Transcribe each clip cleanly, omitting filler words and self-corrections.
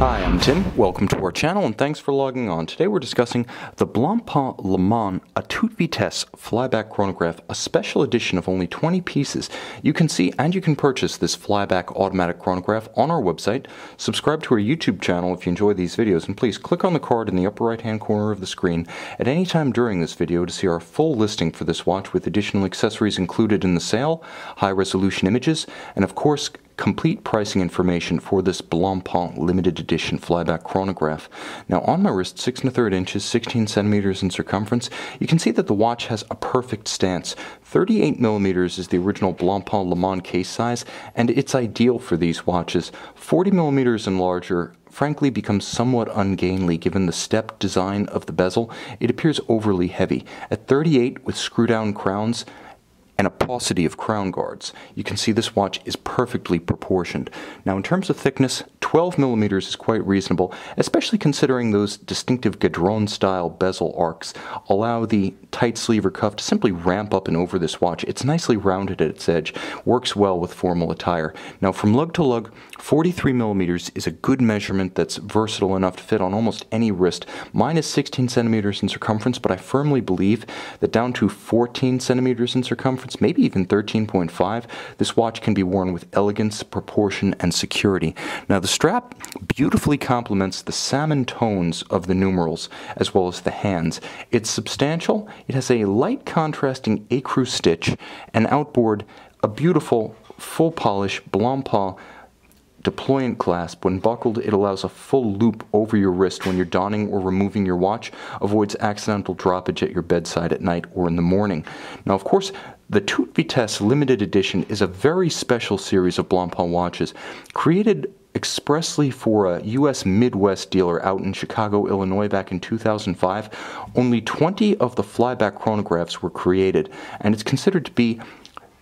Hi, I'm Tim. Welcome to our channel and thanks for logging on. Today we're discussing the Blancpain Leman A Toute Vitesse Flyback Chronograph, a special edition of only 20 pieces. You can see and you can purchase this flyback automatic chronograph on our website. Subscribe to our YouTube channel if you enjoy these videos, and please click on the card in the upper right hand corner of the screen at any time during this video to see our full listing for this watch with additional accessories included in the sale, high resolution images, and of course complete pricing information for this Blancpain limited edition flyback chronograph. Now on my wrist, 6 1/3 inches, 16 centimeters in circumference. You can see that the watch has a perfect stance. 38 millimeters is the original Blancpain Le Mans case size, and it's ideal for these watches. 40 millimeters and larger frankly becomes somewhat ungainly given the step design of the bezel. It appears overly heavy. At 38 with screw down crowns and a paucity of crown guards, you can see this watch is perfectly proportioned. Now in terms of thickness, 12 millimeters is quite reasonable, especially considering those distinctive gadron style bezel arcs allow the tight sleeve or cuff to simply ramp up and over this watch. It's nicely rounded at its edge, works well with formal attire. Now from lug to lug, 43 millimeters is a good measurement that's versatile enough to fit on almost any wrist. Mine is 16 centimeters in circumference, but I firmly believe that down to 14 centimeters in circumference, maybe even 13.5, this watch can be worn with elegance, proportion, and security. Now the strap beautifully complements the salmon tones of the numerals as well as the hands. It's substantial, it has a light contrasting acrue stitch, and outboard a beautiful full polish Blancpain deployant clasp. When buckled, it allows a full loop over your wrist when you're donning or removing your watch, avoids accidental droppage at your bedside at night or in the morning. Now of course, the Toute Vitesse Limited Edition is a very special series of Blancpain watches created expressly for a U.S. Midwest dealer out in Chicago, Illinois back in 2005. Only 20 of the flyback chronographs were created, and it's considered to be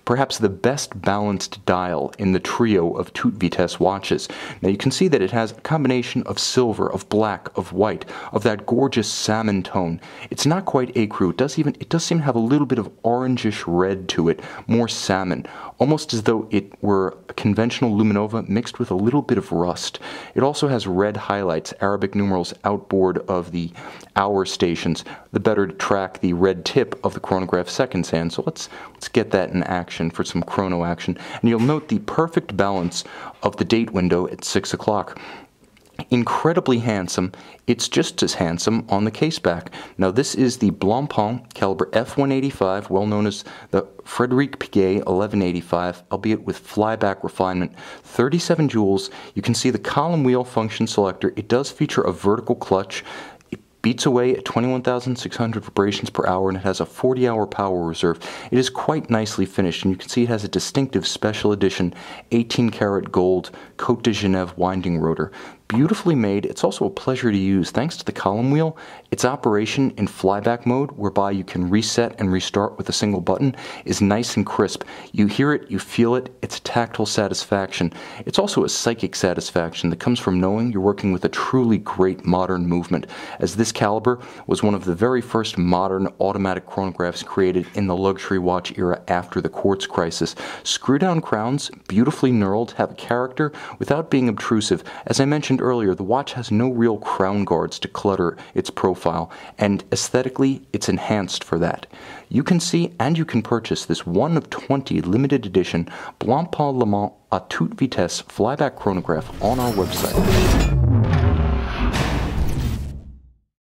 perhaps the best balanced dial in the trio of Toute Vitesse watches. Now you can see that it has a combination of silver, of black, of white, of that gorgeous salmon tone. It's not quite acrue. It does seem to have a little bit of orangish red to it, more salmon, almost as though it were a conventional Luminova mixed with a little bit of rust. It also has red highlights, Arabic numerals outboard of the hour stations, the better to track the red tip of the chronograph seconds hand. So let's get that in action for some chrono action, and you'll note the perfect balance of the date window at 6 o'clock. Incredibly handsome. It's just as handsome on the case back. Now this is the Blancpain caliber F-185, well known as the Frederic Piguet 1185, albeit with flyback refinement. 37 jewels. You can see the column wheel function selector. It does feature a vertical clutch. Beats away at 21,600 vibrations per hour, and it has a 40-hour power reserve. It is quite nicely finished, and you can see it has a distinctive special edition 18-karat gold Cote de Genève winding rotor. Beautifully made. It's also a pleasure to use thanks to the column wheel, its operation in flyback mode, whereby you can reset and restart with a single button, is nice and crisp. You hear it, you feel it, it's a tactile satisfaction. It's also a psychic satisfaction that comes from knowing you're working with a truly great modern movement, as this caliber was one of the very first modern automatic chronographs created in the luxury watch era after the quartz crisis. Screw down crowns, beautifully knurled, have character without being obtrusive. As I mentioned earlier, the watch has no real crown guards to clutter its profile, and aesthetically it's enhanced for that. You can see and you can purchase this 1 of 20 limited edition Blancpain Le Mans A Toute Vitesse Flyback Chronograph on our website.